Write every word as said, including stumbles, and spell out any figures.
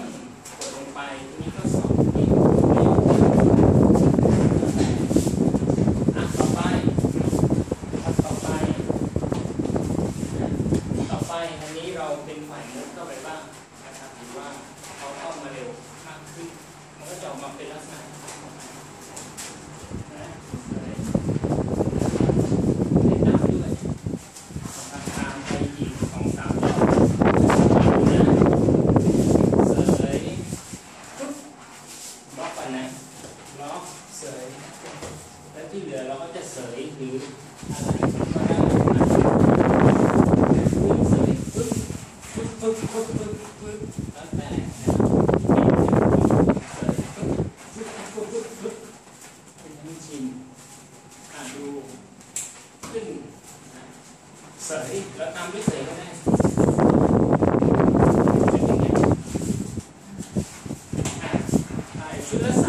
กดลงไปตรงนี้ก็สองนี่อ่ะต่อไปครับต่อไปต่อไปอันนี้เราเป็นฝ่ายมุดเข้าไปบ้างนะครับหรือว่าเขาเข้ามาเร็วมากขึ้นมันก็จะออกมาเป็นลักษณะShould I say?